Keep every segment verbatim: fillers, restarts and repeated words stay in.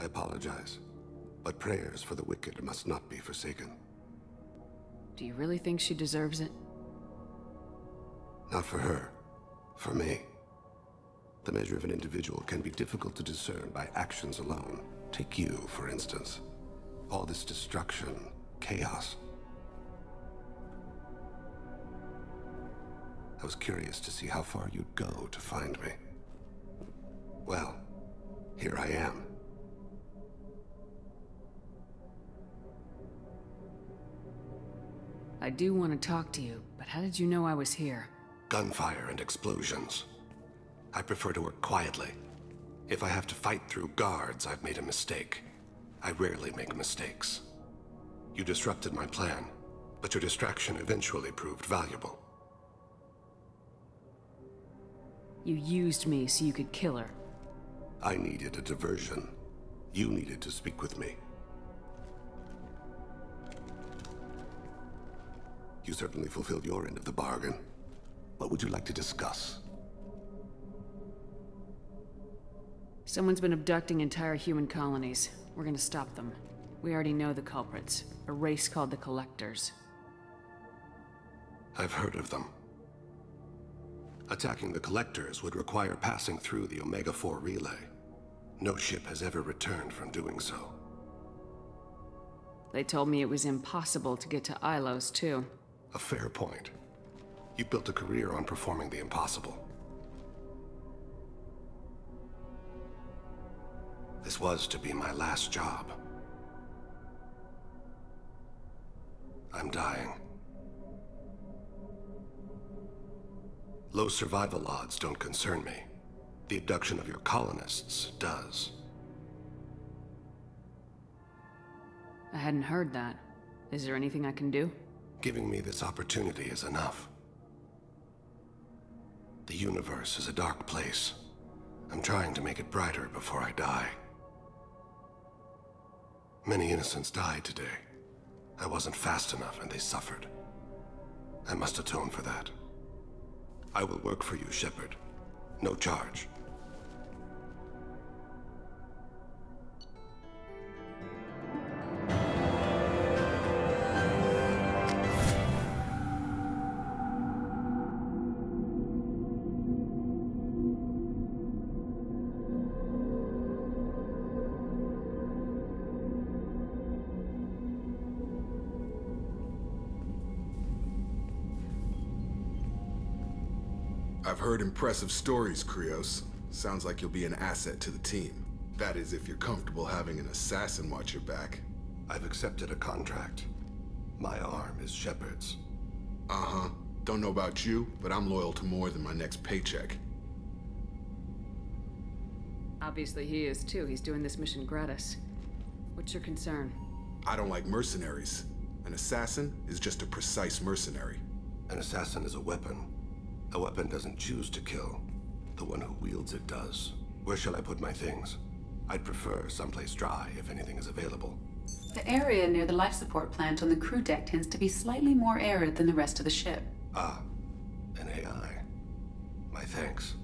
I apologize, but prayers for the wicked must not be forsaken. Do you really think she deserves it? Not for her. For me. The measure of an individual can be difficult to discern by actions alone. Take you, for instance. All this destruction, chaos. I was curious to see how far you'd go to find me. Well, here I am. I do want to talk to you, but how did you know I was here? Gunfire and explosions. I prefer to work quietly. If I have to fight through guards, I've made a mistake. I rarely make mistakes. You disrupted my plan, but your distraction eventually proved valuable. You used me so you could kill her. I needed a diversion. You needed to speak with me. You certainly fulfilled your end of the bargain. What would you like to discuss? Someone's been abducting entire human colonies. We're gonna stop them. We already know the culprits. A race called the Collectors. I've heard of them. Attacking the Collectors would require passing through the Omega four relay. No ship has ever returned from doing so. They told me it was impossible to get to Ilos, too. A fair point. You built a career on performing the impossible. This was to be my last job. I'm dying. Low survival odds don't concern me. The abduction of your colonists does. I hadn't heard that. Is there anything I can do? Giving me this opportunity is enough. The universe is a dark place. I'm trying to make it brighter before I die. Many innocents died today. I wasn't fast enough and they suffered. I must atone for that. I will work for you, Shepard. No charge. I've heard impressive stories, Krios. Sounds like you'll be an asset to the team. That is, if you're comfortable having an assassin watch your back. I've accepted a contract. My arm is Shepard's. Uh-huh. Don't know about you, but I'm loyal to more than my next paycheck. Obviously he is too. He's doing this mission gratis. What's your concern? I don't like mercenaries. An assassin is just a precise mercenary. An assassin is a weapon. A weapon doesn't choose to kill. The one who wields it does. Where shall I put my things? I'd prefer someplace dry if anything is available. The area near the life support plant on the crew deck tends to be slightly more arid than the rest of the ship. Ah, an A I. My thanks.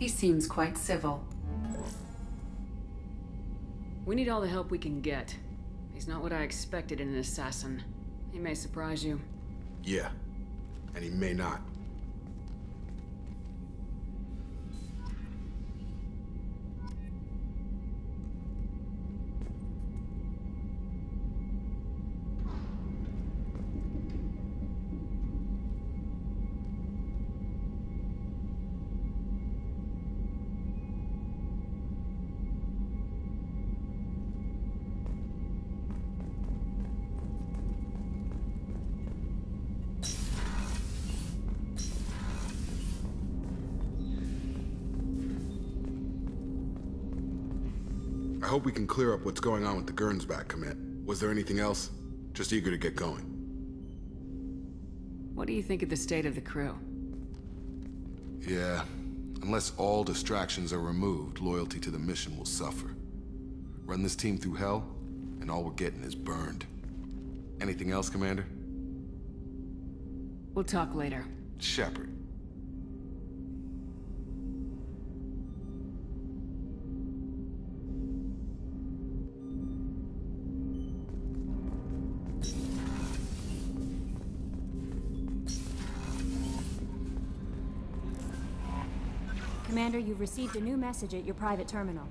He seems quite civil. We need all the help we can get. He's not what I expected in an assassin. He may surprise you. Yeah, and he may not. I hope we can clear up what's going on with the Gernsback commit. Was there anything else? Just eager to get going. What do you think of the state of the crew? Yeah, unless all distractions are removed, loyalty to the mission will suffer. Run this team through hell, and all we're getting is burned. Anything else, Commander? We'll talk later. Shepard. Commander, you've received a new message at your private terminal.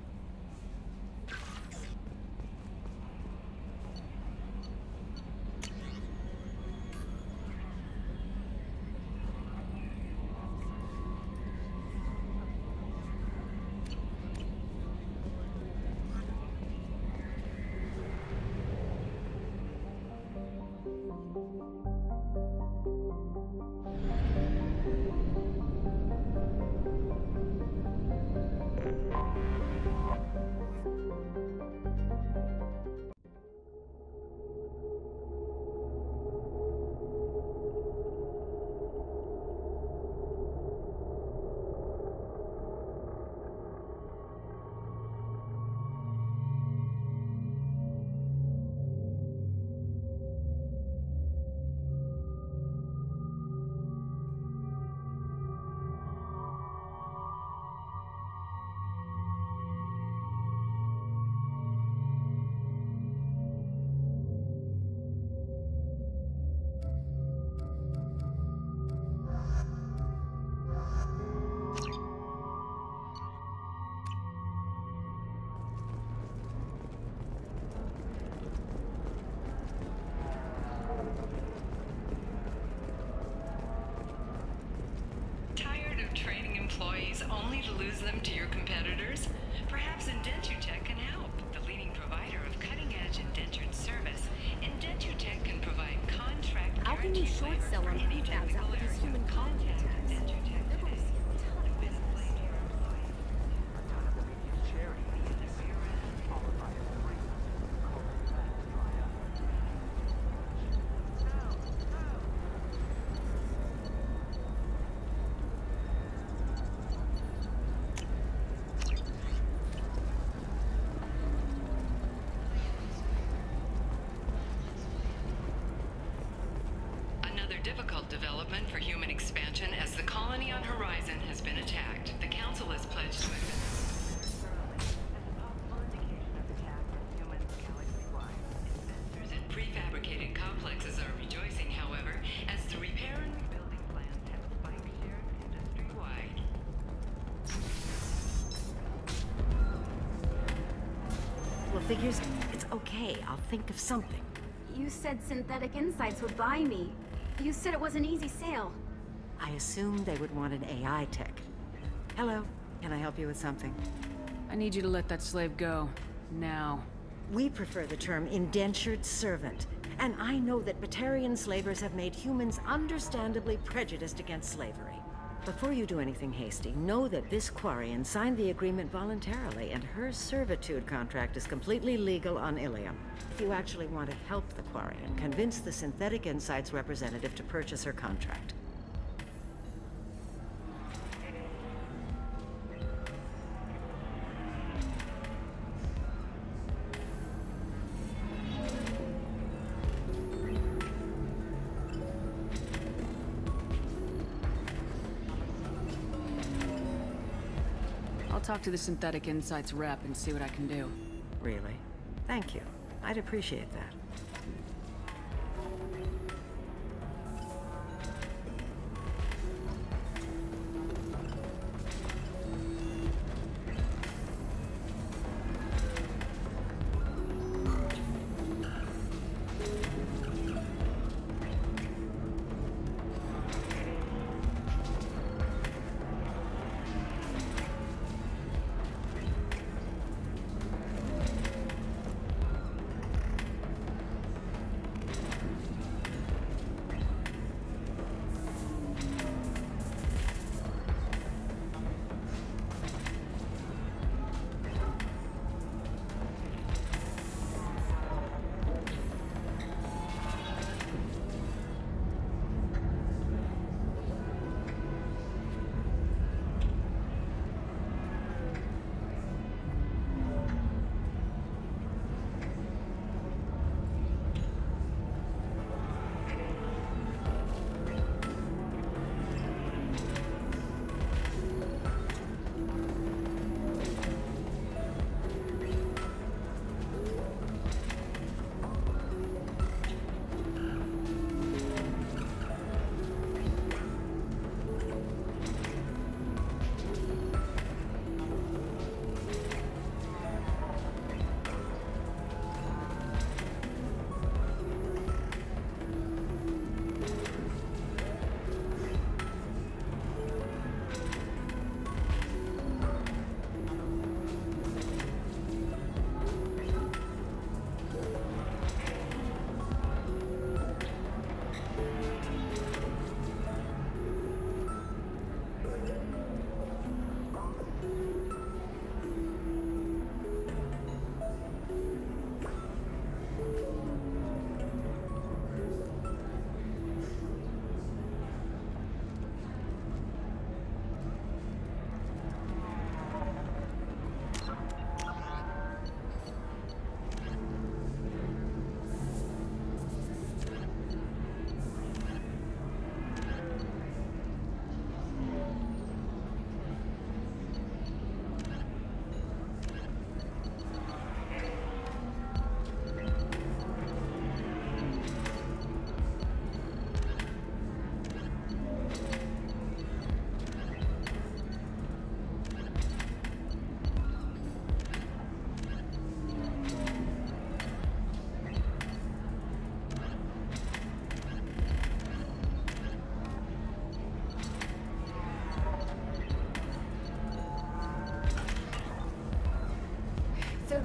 Only to lose them to your competitors? Perhaps IndentureTech can help. The leading provider of cutting-edge indentured service, IndentureTech can provide contract How can you short sell on any technical area. Human contact IndentureTech today. Difficult development for human expansion as the colony on Horizon has been attacked. The Council has pledged to invest. Prefabricated complexes are rejoicing, however, as the repair and rebuilding plans have spiked shares industry-wide. Well, figures, it's okay. I'll think of something. You said Synthetic Insights would buy me. You said it was an easy sale. I assumed they would want an A I tech. Hello, can I help you with something? I need you to let that slave go. Now. We prefer the term indentured servant. And I know that Batarian slavers have made humans understandably prejudiced against slavery. Before you do anything hasty, know that this Quarian signed the agreement voluntarily, and her servitude contract is completely legal on Ilium. If you actually want to help the Quarian, convince the Synthetic Insights representative to purchase her contract. Talk to the Synthetic Insights rep and see what I can do. Really? Thank you. I'd appreciate that.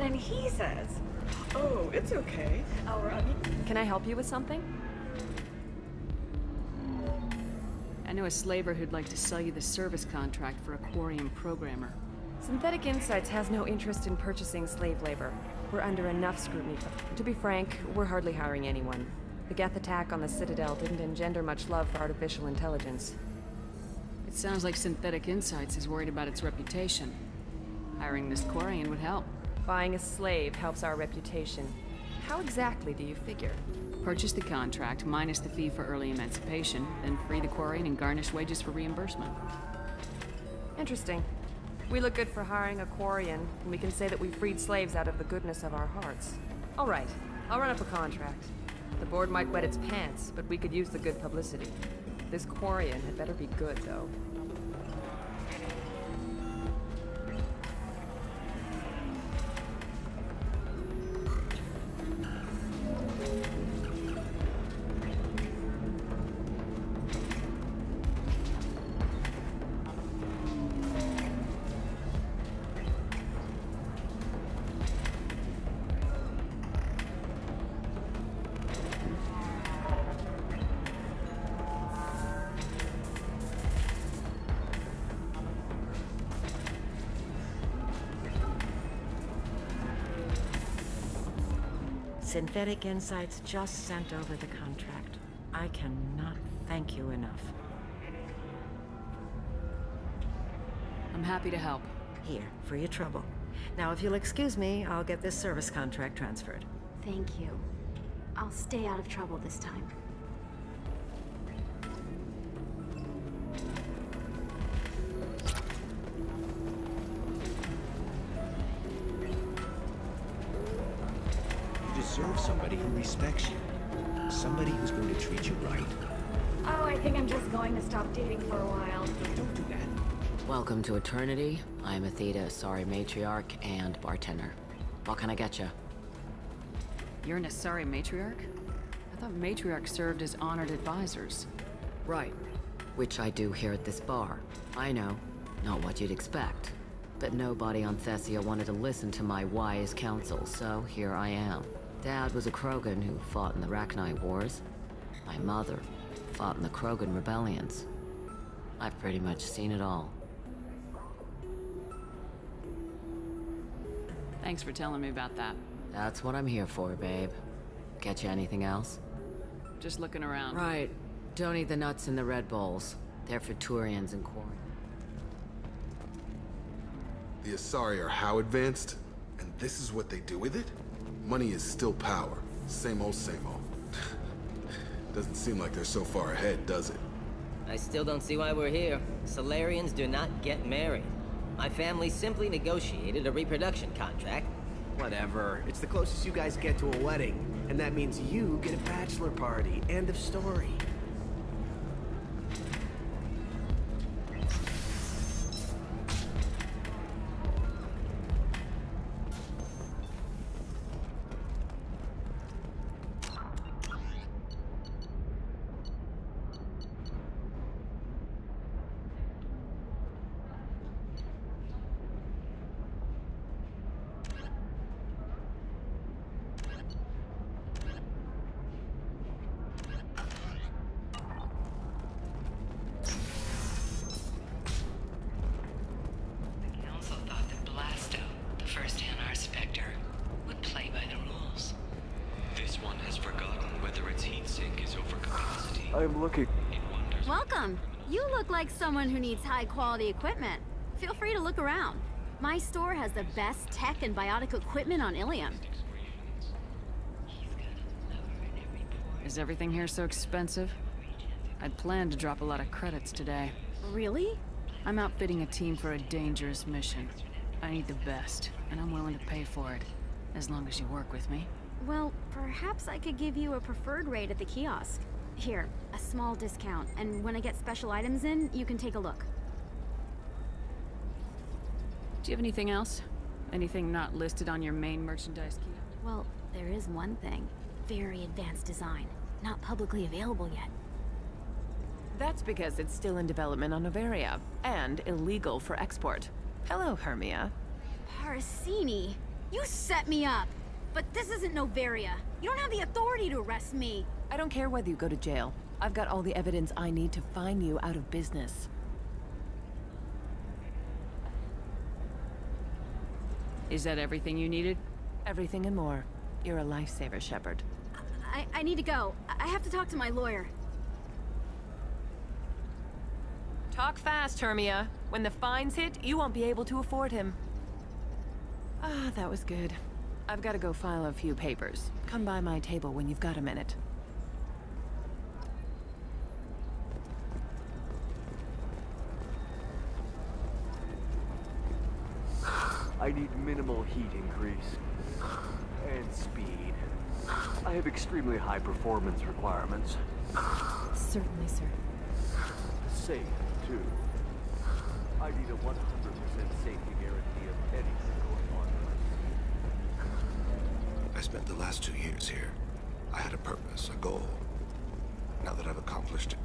than he says. Oh, it's okay. All right. Can I help you with something? I know a slaver who'd like to sell you the service contract for a Quarian programmer. Synthetic Insights has no interest in purchasing slave labor. We're under enough scrutiny. To be frank, we're hardly hiring anyone. The Geth attack on the Citadel didn't engender much love for artificial intelligence. It sounds like Synthetic Insights is worried about its reputation. Hiring this Quarian would help. Buying a slave helps our reputation. How exactly do you figure? Purchase the contract, minus the fee for early emancipation, then free the Quarian and garnish wages for reimbursement. Interesting. We look good for hiring a Quarian, and we can say that we freed slaves out of the goodness of our hearts. All right, I'll run up a contract. The board might wet its pants, but we could use the good publicity. This Quarian had better be good, though. Synthetic Insights just sent over the contract. I cannot thank you enough. I'm happy to help. Here, for your trouble. Now, if you'll excuse me, I'll get this service contract transferred. Thank you. I'll stay out of trouble this time. Somebody who respects you. Somebody who's going to treat you right. Oh, I think I'm just going to stop dating for a while. Don't do that. Welcome to Eternity. I'm Athena, sorry matriarch and bartender. What can I get you? You're an Asari matriarch? I thought matriarchs served as honored advisors. Right. Which I do here at this bar. I know. Not what you'd expect. But nobody on Thessia wanted to listen to my wise counsel, so here I am. Dad was a Krogan who fought in the Rachni Wars. My mother fought in the Krogan rebellions. I've pretty much seen it all. Thanks for telling me about that. That's what I'm here for, babe. Get you anything else? Just looking around. Right. Don't eat the nuts in the red bowls. They're for Turians and Quarians. The Asari are how advanced? And this is what they do with it? Money is still power. Same old, same old. Doesn't seem like they're so far ahead, does it? I still don't see why we're here. Salarians do not get married. My family simply negotiated a reproduction contract. Whatever. It's the closest you guys get to a wedding. And that means you get a bachelor party. End of story. Someone who needs high-quality equipment. Feel free to look around. My store has the best tech and biotic equipment on Ilium. Is everything here so expensive? I'd planned to drop a lot of credits today. Really? I'm outfitting a team for a dangerous mission. I need the best, and I'm willing to pay for it, as long as you work with me. Well, perhaps I could give you a preferred rate at the kiosk. Here, a small discount, and when I get special items in, you can take a look. Do you have anything else? Anything not listed on your main merchandise kiosk? Well, there is one thing. Very advanced design. Not publicly available yet. That's because it's still in development on Noveria, and illegal for export. Hello, Hermia. Parasini! You set me up! But this isn't Noveria. You don't have the authority to arrest me! I don't care whether you go to jail. I've got all the evidence I need to fine you out of business. Is that everything you needed? Everything and more. You're a lifesaver, Shepard. I, I need to go. I have to talk to my lawyer. Talk fast, Hermia. When the fines hit, you won't be able to afford him. Ah, that was good. I've got to go file a few papers. Come by my table when you've got a minute. I need minimal heat increase and speed. I have extremely high performance requirements. Certainly, sir. Safe, too. I need a one hundred percent safety guarantee of anything going on. I spent the last two years here. I had a purpose, a goal. Now that I've accomplished it.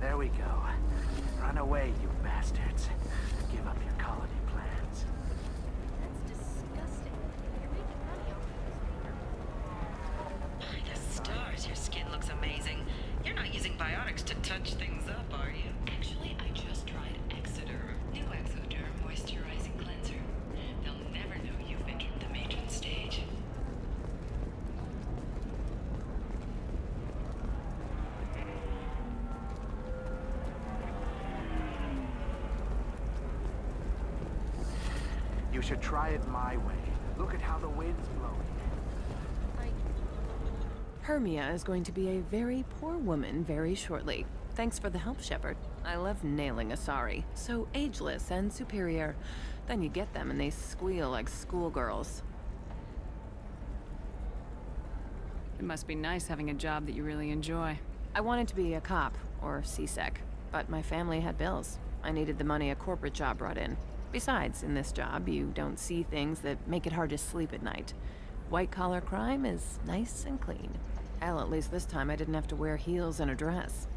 There we go. Run away, you bastards. Give up your colony plans. Your skin looks amazing. You're not using biotics to touch things up, are you? Actually, I just tried Exoderm. New Exoderm Moisturizing Cleanser. They'll never know you've entered the matron stage. You should try it my way. Look at how the wind's blowing. Hermia is going to be a very poor woman very shortly. Thanks for the help, Shepard. I love nailing Asari. So ageless and superior. Then you get them and they squeal like schoolgirls. It must be nice having a job that you really enjoy. I wanted to be a cop, or C SEC, but my family had bills. I needed the money a corporate job brought in. Besides, in this job, you don't see things that make it hard to sleep at night. White-collar crime is nice and clean. Well, at least this time I didn't have to wear heels and a dress.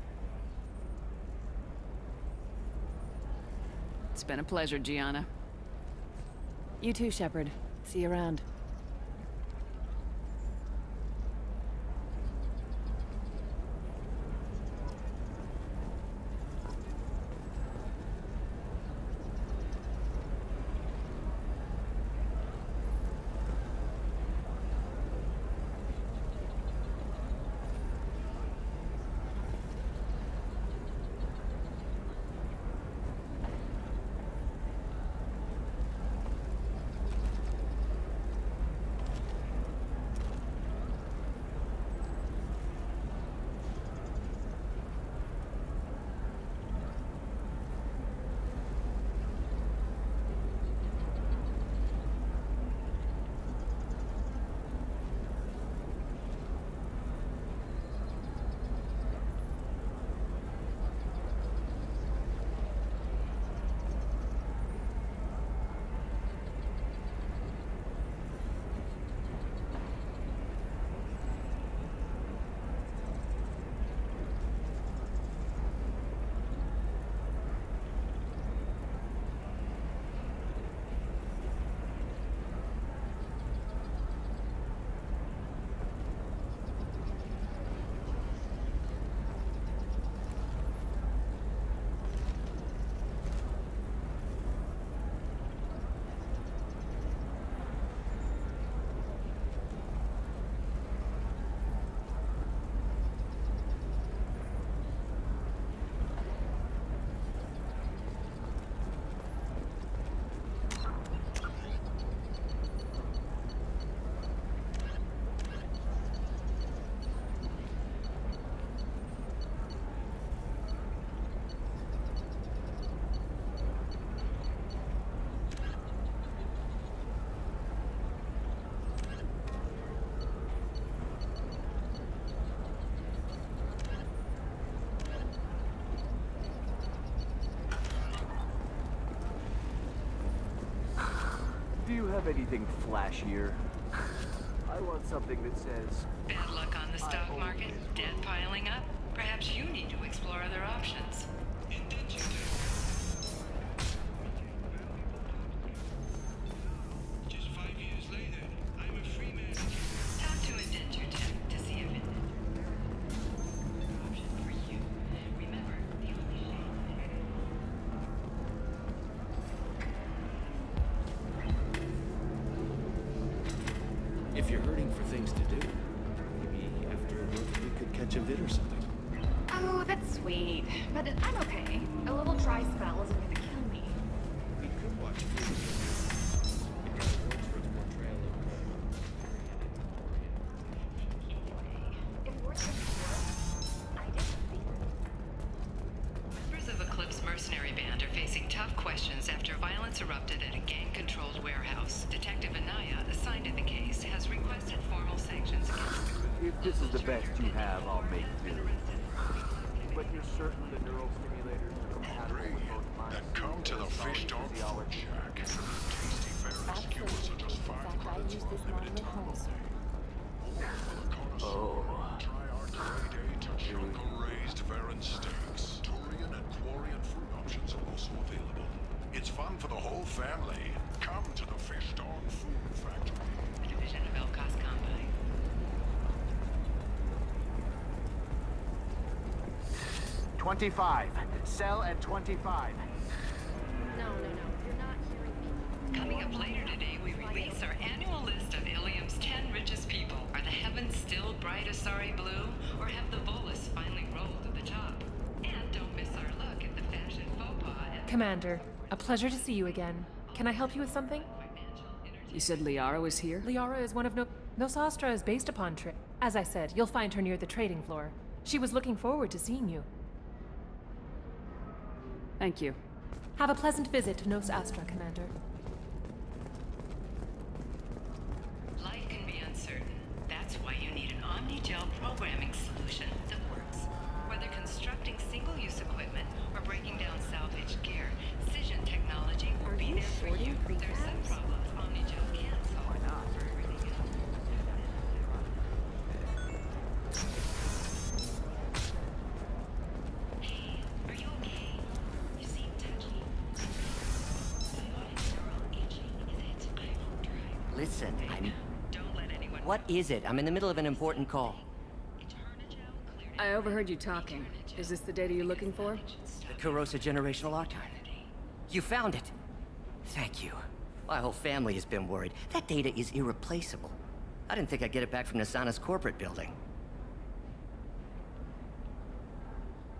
It's been a pleasure, Gianna. You too, Shepard. See you around. Have anything flashier? I want something that says bad luck on the stock market, debt piling up. Perhaps you need to explore other options. Just five years later. you're hurting for things to do, maybe after work we could catch a vid or something. Oh, that's sweet. But I'm okay. A little dry spell isn't gonna kill me. We could watch twenty-five. Sell at twenty-five. No, no, no. You're not hearing me. Coming up later today, we release our annual list of Ilium's ten richest people. Are the heavens still bright Asari blue, or have the bolus finally rolled to the top? And don't miss our look at the fashion faux pas. Commander, a pleasure to see you again. Can I help you with something? You said Liara was here? Liara is one of no... Nos Astra is based upon Tri... As I said, you'll find her near the trading floor. She was looking forward to seeing you. Thank you. Have a pleasant visit to Nos Astra, Commander. Life can be uncertain. That's why you need an Omnigel programming solution that works. Whether constructing single-use equipment or breaking down salvaged gear, Cision technology will be there for you. There's some problems Omnigel can solve. Why not? Listen, I'm... What is it? I'm in the middle of an important call. I overheard you talking. Is this the data you're looking for? The Kurosa Generational Archive. You found it! Thank you. My whole family has been worried. That data is irreplaceable. I didn't think I'd get it back from Nasana's corporate building.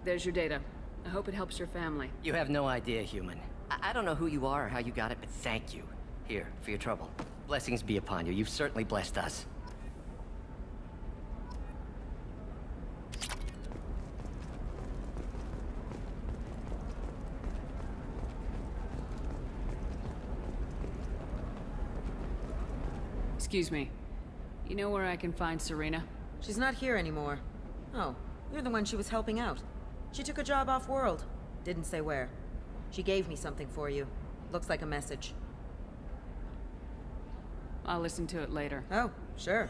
There's your data. I hope it helps your family. You have no idea, human. I, I don't know who you are or how you got it, but thank you. Here, for your trouble. Blessings be upon you. You've certainly blessed us. Excuse me. You know where I can find Serena? She's not here anymore. Oh, you're the one she was helping out. She took a job off-world. Didn't say where. She gave me something for you. Looks like a message. I'll listen to it later. Oh, sure.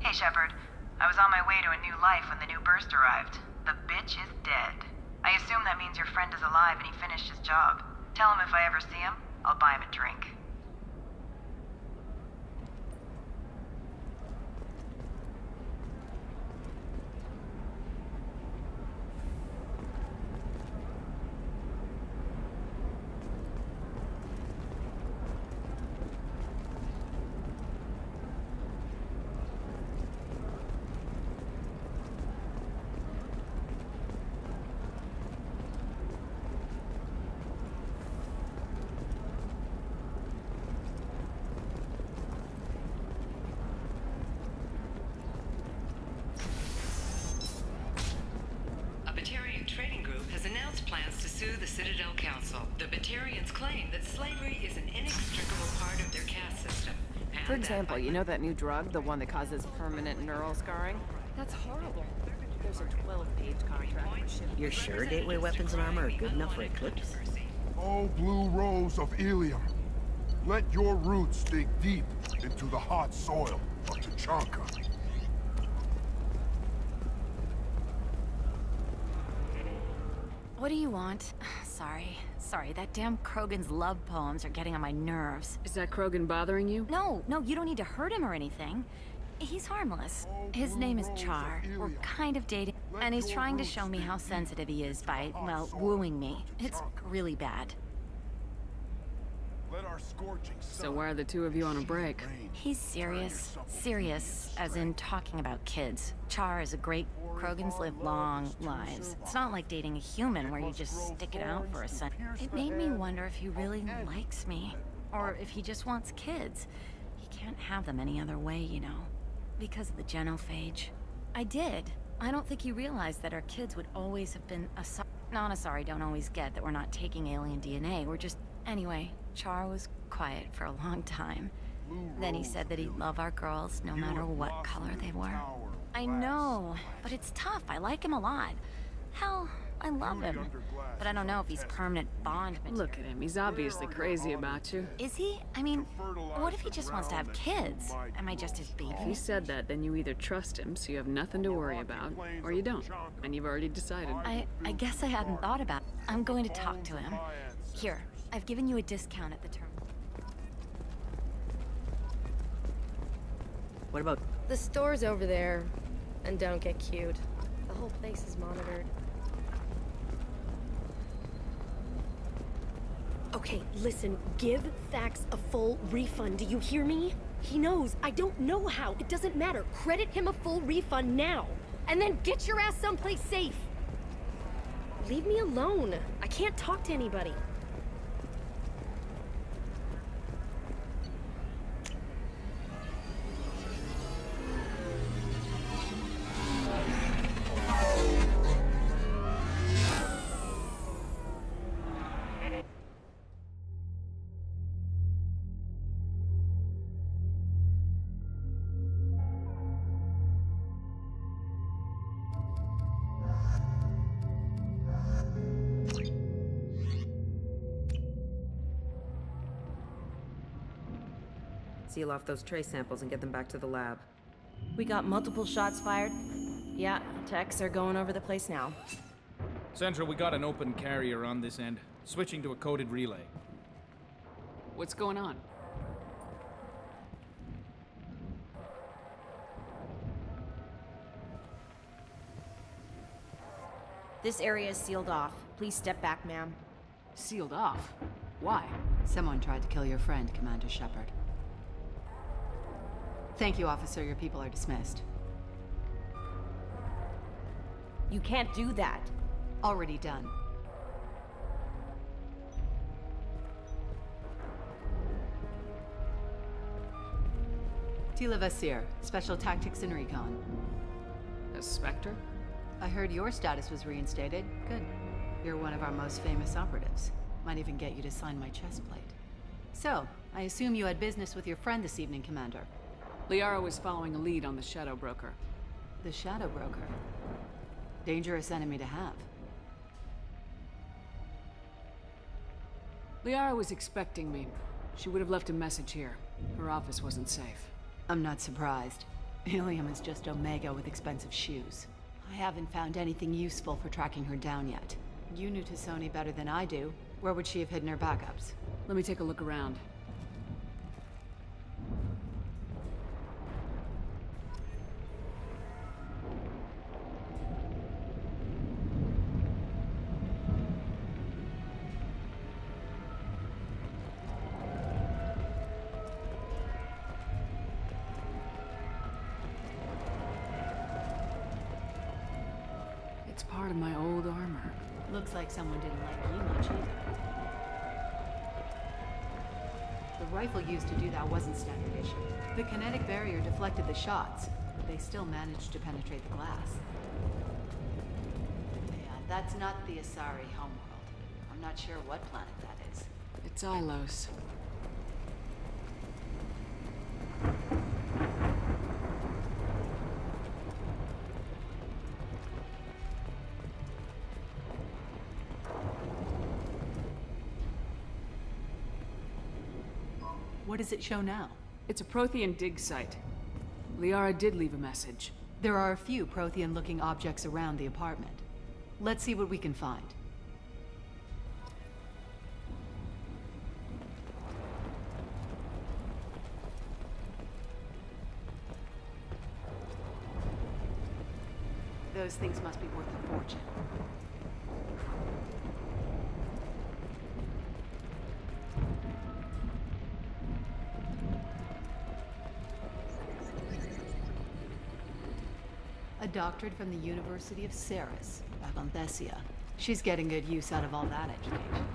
Hey, Shepard. I was on my way to a new life when the new burst arrived. The bitch is dead. I assume that means your friend is alive and he finished his job. Tell him if I ever see him, I'll buy him a drink. The Citadel Council. The Batarians claim that slavery is an inextricable part of their caste system. And for example, you know that new drug, the one that causes permanent neural scarring? That's horrible. There's a twelve-page contract. You're sure gateway weapons and armor are good enough for Eclipse? Oh, blue rose of Ilium, let your roots dig deep into the hot soil of T'Chanka. What do you want? Sorry. Sorry, that damn Krogan's love poems are getting on my nerves. Is that Krogan bothering you? No, no, you don't need to hurt him or anything. He's harmless. His name is Char. We're kind of dating, and he's trying to show me how sensitive he is by, well, wooing me. It's really bad. So why are the two of you on a break? He's serious. Serious, as in talking about kids. Char is a great... Krogans live long lives. It's not like dating a human where you just stick it out for a second. It made me wonder if he really likes me, or if he just wants kids. He can't have them any other way, you know, because of the genophage. I did. I don't think he realized that our kids would always have been Asari. Non-Asari don't always get that we're not taking alien D N A. We're just... Anyway, Char was quiet for a long time. Then he said that he'd love our girls no matter what color they were. I know, but it's tough. I like him a lot. Hell, I love him. But I don't know if he's permanent bond material. Look at him. He's obviously crazy about you. Is he? I mean, what if he just wants to have kids? Am I just his baby? If he said that, then you either trust him, so you have nothing to worry about, or you don't. And you've already decided. I, I guess I hadn't thought about it. I'm going to talk to him. Here, I've given you a discount at the terminal. What about... The store's over there. And don't get cute. The whole place is monitored. Okay, listen, give Thax a full refund, do you hear me? He knows, I don't know how, it doesn't matter. Credit him a full refund now, and then get your ass someplace safe. Leave me alone, I can't talk to anybody. Seal off those trace samples and get them back to the lab. We got multiple shots fired. Yeah, techs are going over the place now. Central, we got an open carrier on this end. Switching to a coded relay. What's going on? This area is sealed off. Please step back, ma'am. Sealed off? Why? Someone tried to kill your friend, Commander Shepard. Thank you, officer. Your people are dismissed. You can't do that. Already done. Tela Vasir, Special Tactics and Recon. A Spectre? I heard your status was reinstated. Good. You're one of our most famous operatives. Might even get you to sign my chest plate. So, I assume you had business with your friend this evening, Commander. Liara was following a lead on the Shadow Broker. The Shadow Broker? Dangerous enemy to have. Liara was expecting me. She would have left a message here. Her office wasn't safe. I'm not surprised. Ilium is just Omega with expensive shoes. I haven't found anything useful for tracking her down yet. You knew T'Soni better than I do. Where would she have hidden her backups? Let me take a look around. Someone didn't like you much either. The rifle used to do that wasn't standard issue. The kinetic barrier deflected the shots, but they still managed to penetrate the glass. Yeah, that's not the Asari homeworld. I'm not sure what planet that is. It's Ilos. What does it show now? It's a Prothean dig site. Liara did leave a message. There are a few Prothean-looking objects around the apartment. Let's see what we can find. Those things must be worth a fortune. A doctorate from the University of Ceres, back on Thessia. She's getting good use out of all that education.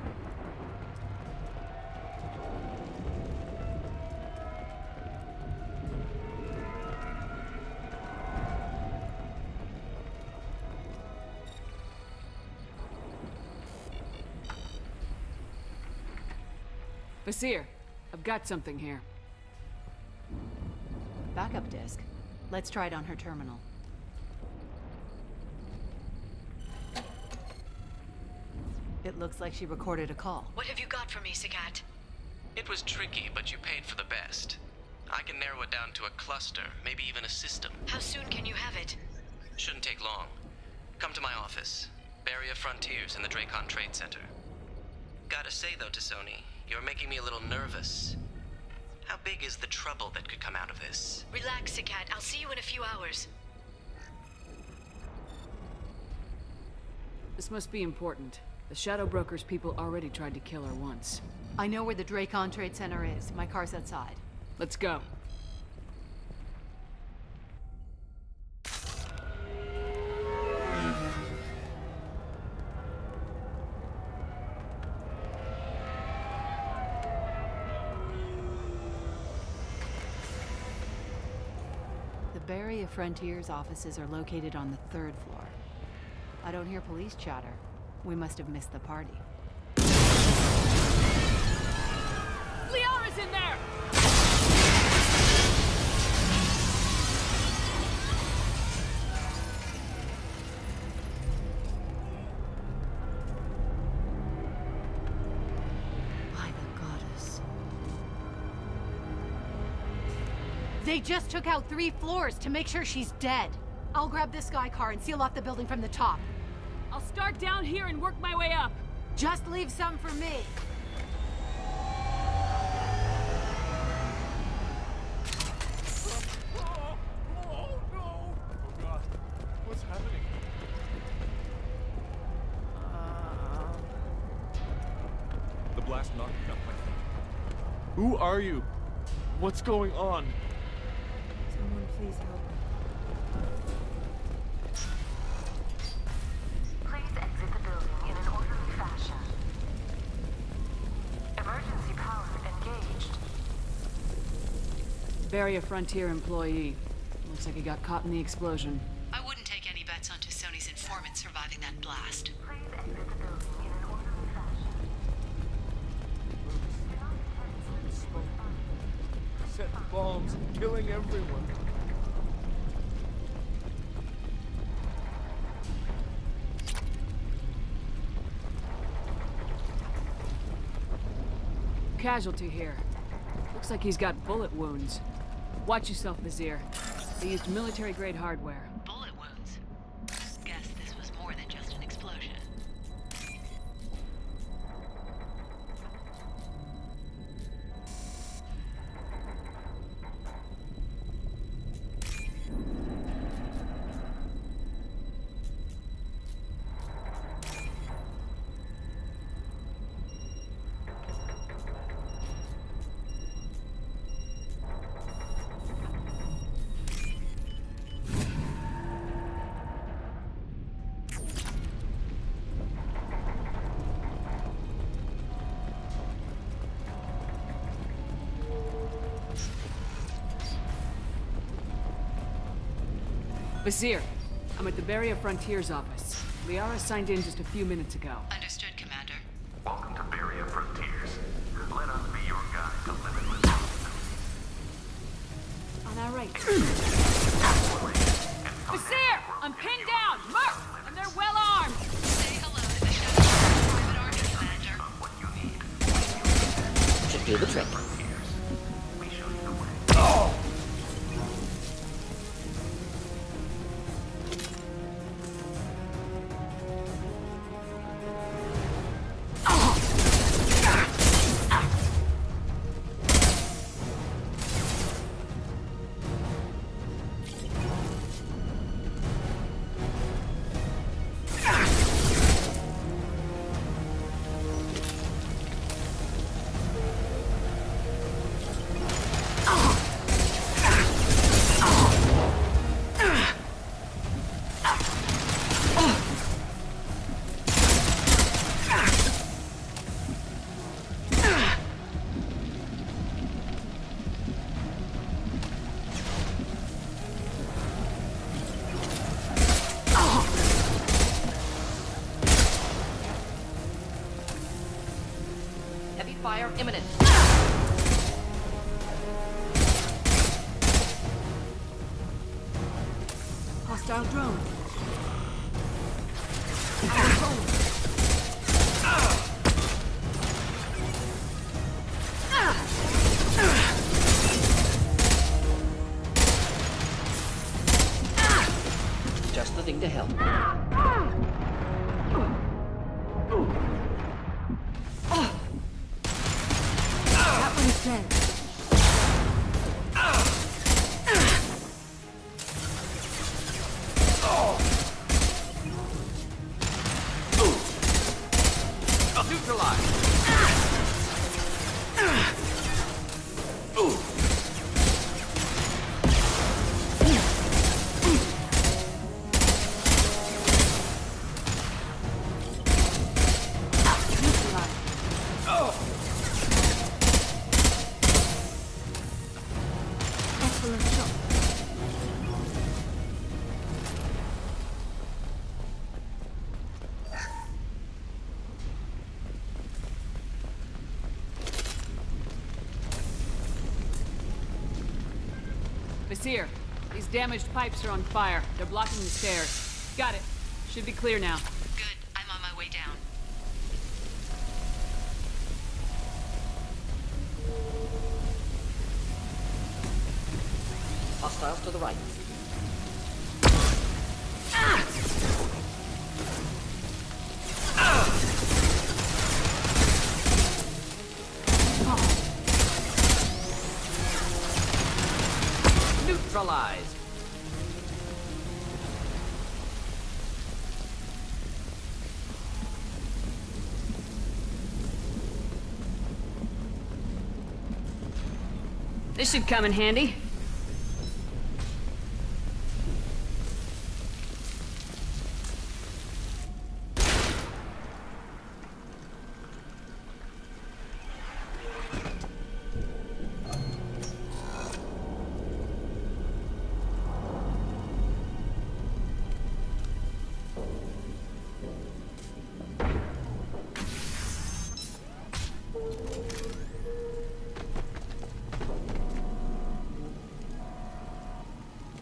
Vasir, I've got something here. Backup disk. Let's try it on her terminal. It looks like she recorded a call. What have you got for me, Sekat? It was tricky, but you paid for the best. I can narrow it down to a cluster, maybe even a system. How soon can you have it? Shouldn't take long. Come to my office. Barrier Frontiers in the Dracon Trade Center. Gotta say though, T'Soni, you're making me a little nervous. How big is the trouble that could come out of this? Relax, Sekat. I'll see you in a few hours. This must be important. The Shadow Broker's people already tried to kill her once. I know where the Dracon Trade Center is. My car's outside. Let's go. Barrier Frontiers offices are located on the third floor. I don't hear police chatter. We must have missed the party. Liara's in there! They just took out three floors to make sure she's dead. I'll grab this guy car and seal off the building from the top. I'll start down here and work my way up. Just leave some for me. Oh, no! Oh, God. What's happening? The blast knocked me off my feet. Who are you? What's going on? Please help. Please exit the building in an orderly fashion. Emergency power engaged. Barrier Frontier employee. Looks like he got caught in the explosion. I wouldn't take any bets on T'Soni's informant surviving that blast. Please exit the building in an orderly fashion. Set bombs, killing everyone. Casualty here. Looks like he's got bullet wounds. Watch yourself, Vasir. They used military-grade hardware. Bullet wounds? Guess this was more than just an explosion. Vasir, I'm at the Barrier Frontiers office. Liara signed in just a few minutes ago. Understood, Commander. Welcome to Barrier Frontiers. Let us be your guide to limitless life. On our right. Vasir, I'm pinned down! Murph! And they're well armed! Say hello to the Shadow's private army, Commander. What you need. Should do the trick. fire imminent. Hostile drone. Just the thing to help. That one is dead. Vasir, these damaged pipes are on fire. They're blocking the stairs. Got it. Should be clear now. Good. I'm on my way down. Hostiles to the right. Neutralized. This should come in handy.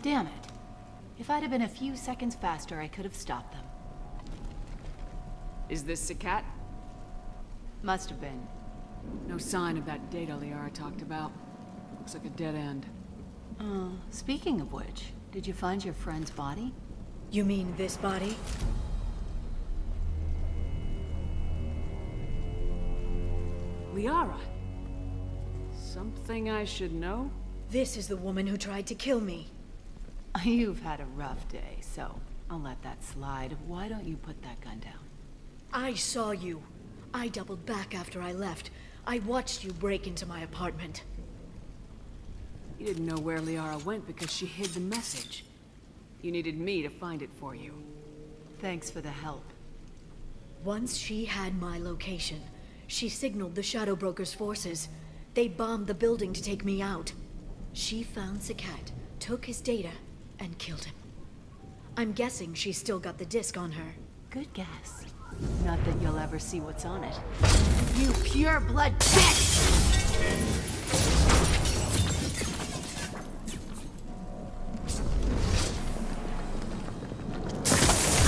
Damn it. If I'd have been a few seconds faster, I could have stopped them. Is this Sekat? Must have been. No sign of that data Liara talked about. Looks like a dead end. Uh, speaking of which, did you find your friend's body? You mean this body? Liara! Something I should know? This is the woman who tried to kill me. You've had a rough day, so I'll let that slide. Why don't you put that gun down? I saw you. I doubled back after I left. I watched you break into my apartment. You didn't know where Liara went because she hid the message. You needed me to find it for you. Thanks for the help. Once she had my location, she signaled the Shadow Broker's forces. They bombed the building to take me out. She found Sekat, took his data, and killed him. I'm guessing she's still got the disc on her. Good guess. Not that you'll ever see what's on it. You pure blood bitch!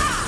Ah! Ah!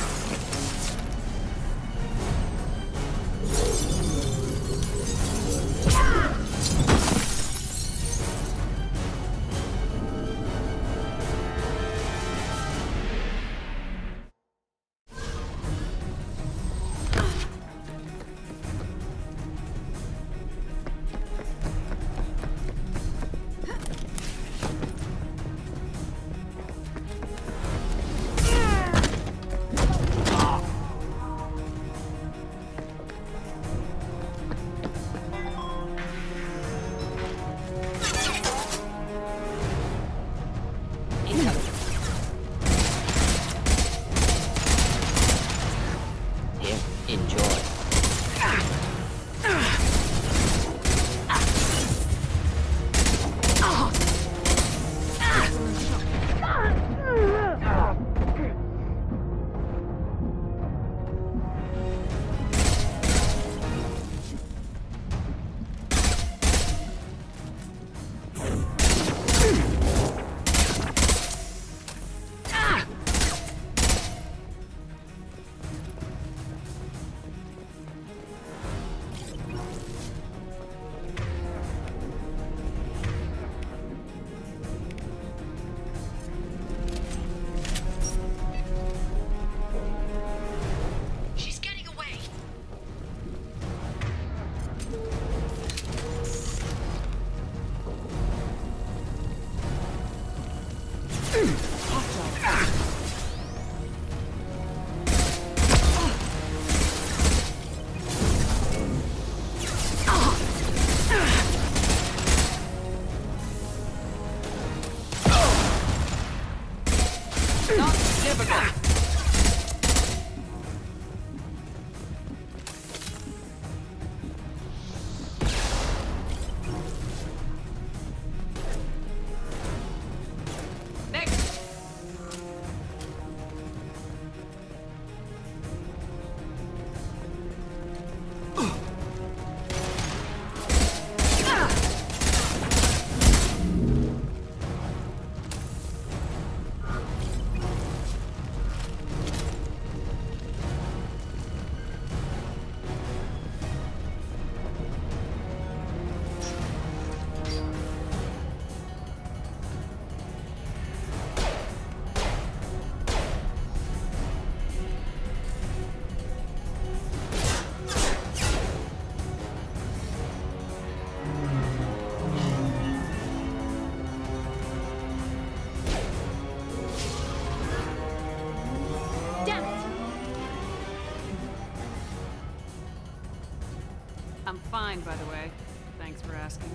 Fine, by the way. Thanks for asking.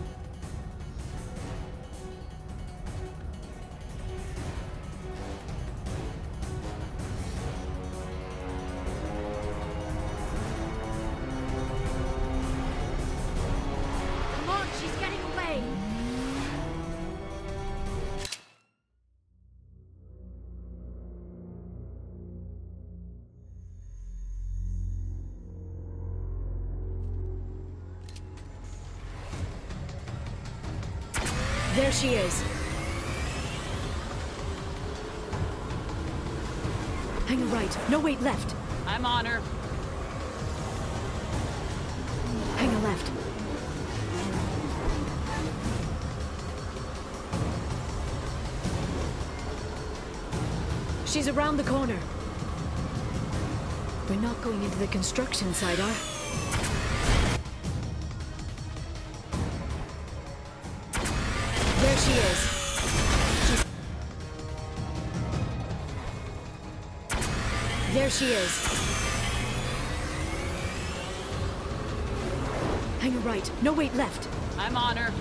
Look, she's getting away. There she is. Hang right. No, wait, left. I'm on her. Hang a left. She's around the corner. We're not going into the construction site, are we? She is. She's... There she is. Hang a right. No, wait, left. I'm on her.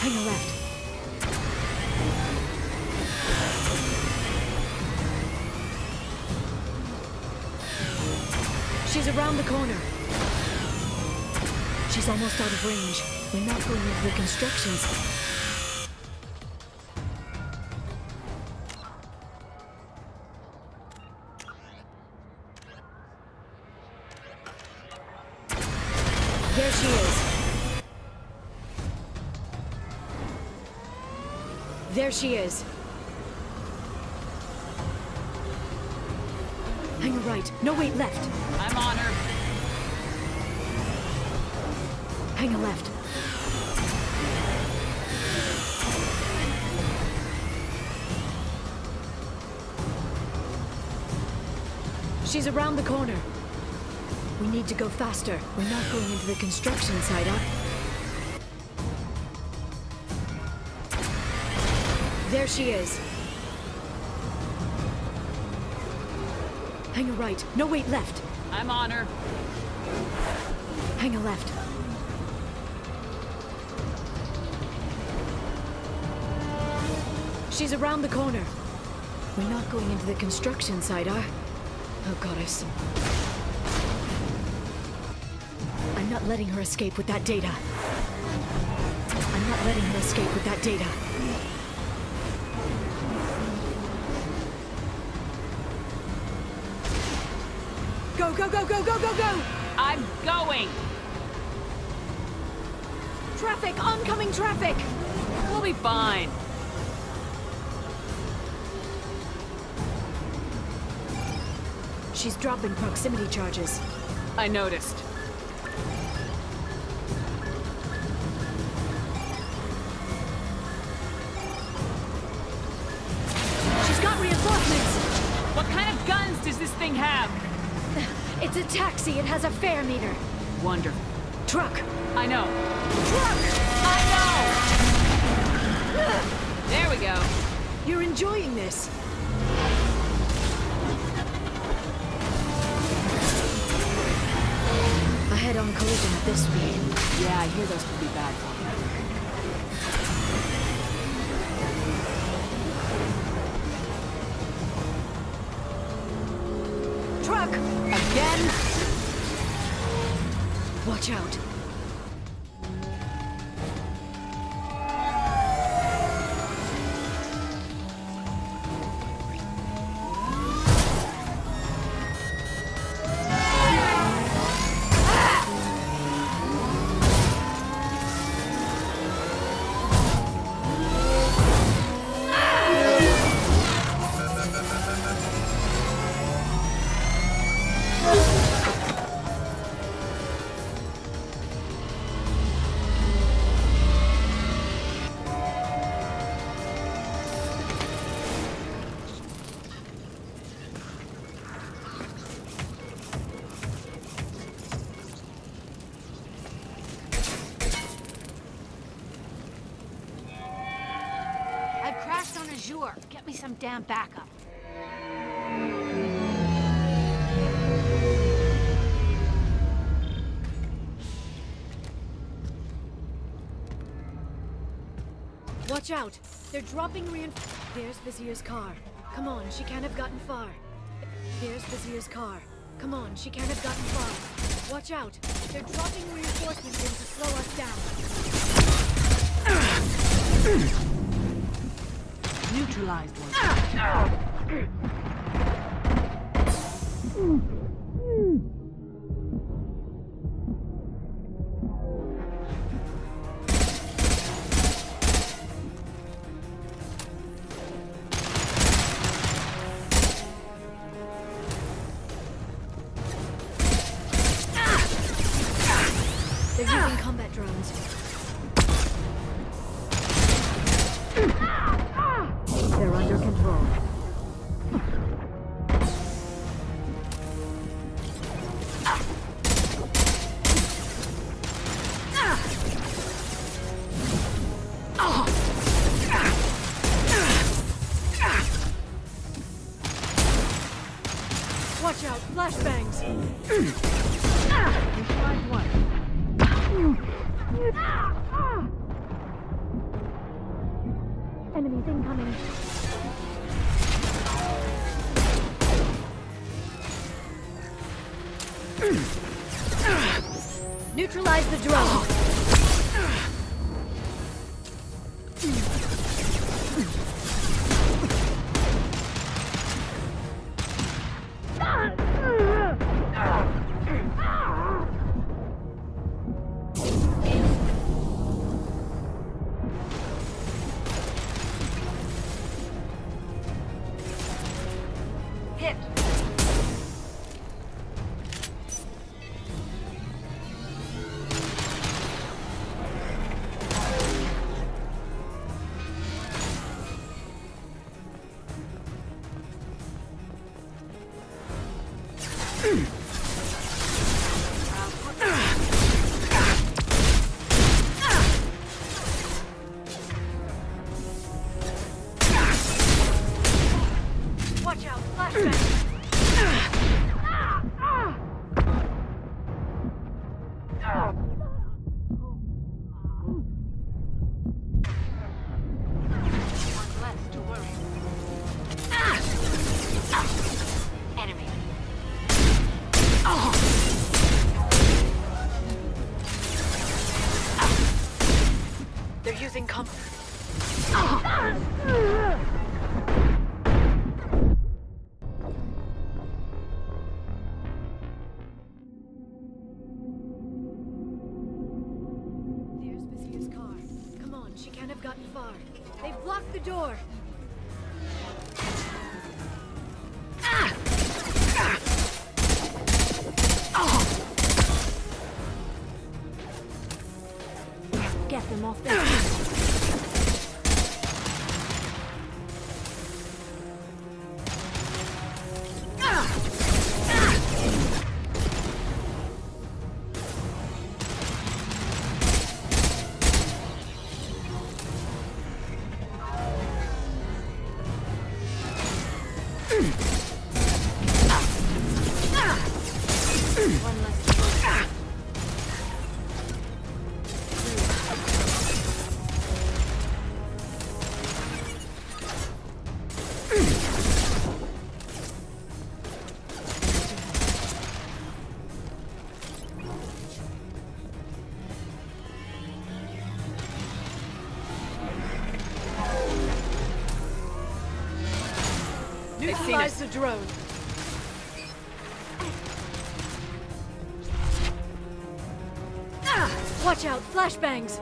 Hang a left. She's around the corner. She's almost out of range. We're not going into the construction site. There she is. Hang a right. No, wait, left. I'm on her. Hang a left. She's around the corner. We need to go faster. We're not going into the construction site, huh? There she is. Hang a right. No, wait, left. I'm on her. Hang a left. She's around the corner. We're not going into the construction site, are we? Oh god, I saw. I'm not letting her escape with that data. I'm not letting her escape with that data. Go, go, go, go, go, go, go! I'm going! Traffic! Oncoming traffic! We'll be fine. She's dropping proximity charges. I noticed. She's got reinforcements! What kind of guns does this thing have? It's a taxi. It has a fare meter. Wonderful. Truck. I know. Truck! I know! Frontiers. A head-on collision at this speed. Yeah, I hear those could be bad for you. Truck! Again? Watch out. Get me some damn backup. Watch out! They're dropping reinforcements. There's Vizier's car. Come on, she can't have gotten far. There's Vizier's car. Come on, she can't have gotten far. Watch out! They're dropping reinforcements in to slow us down. Neutralized one. They're using combat drones. Neutralize the drone. The drone. Ah, watch out, flashbangs.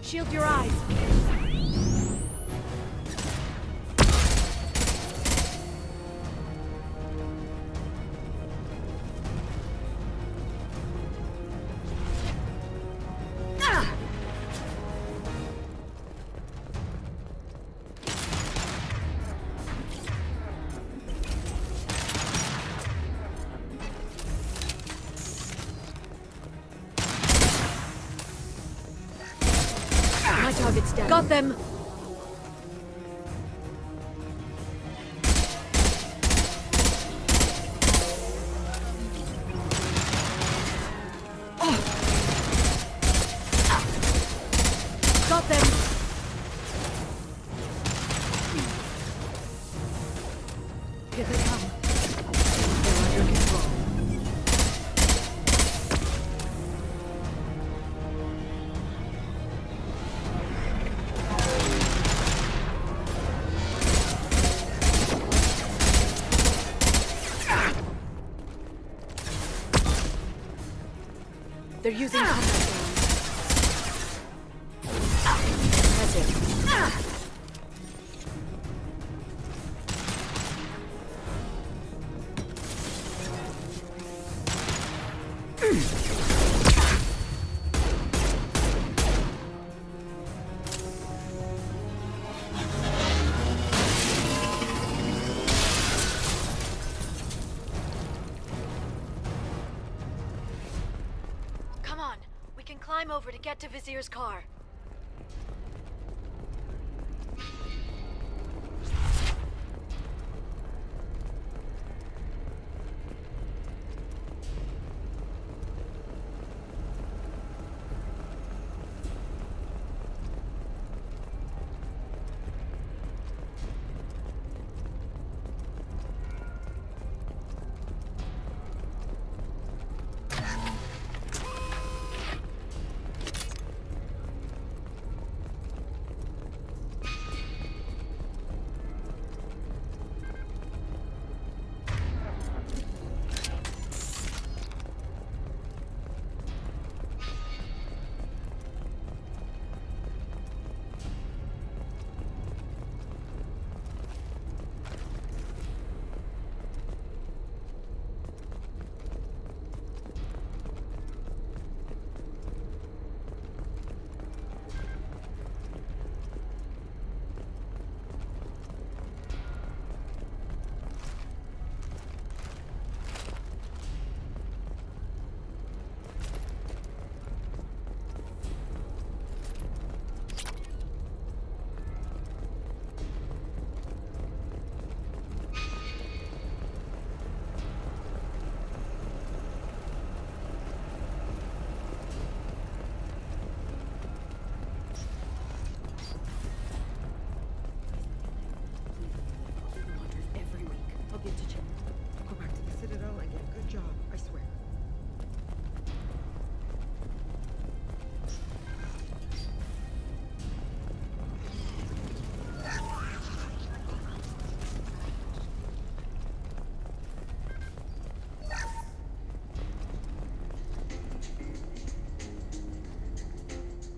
Shield your eyes. Got them! They're using ah. That's it. Ah. Over to get to Vizier's car.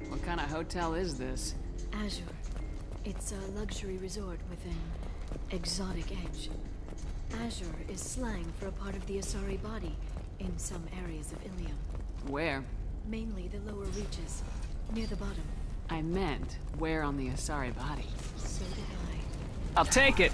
What kind of hotel is this? Azure. It's a luxury resort with an exotic edge. Azure is slang for a part of the Asari body in some areas of Ilium. Where? Mainly the lower reaches, near the bottom. I meant, where on the Asari body? So did I. I'll take it!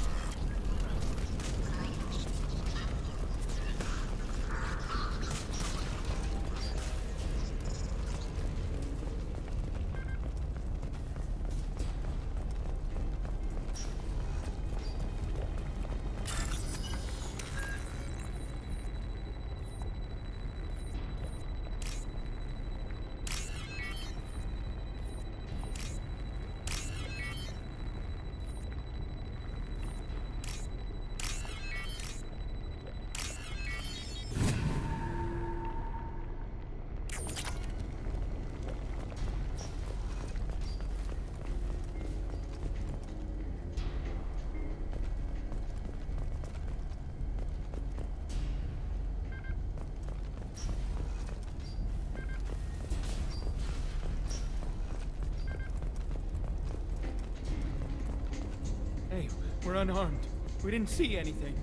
We're unharmed. We didn't see anything.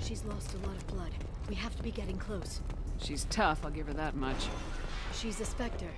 She's lost a lot of blood. We have to be getting close. She's tough, I'll give her that much. She's a Spectre.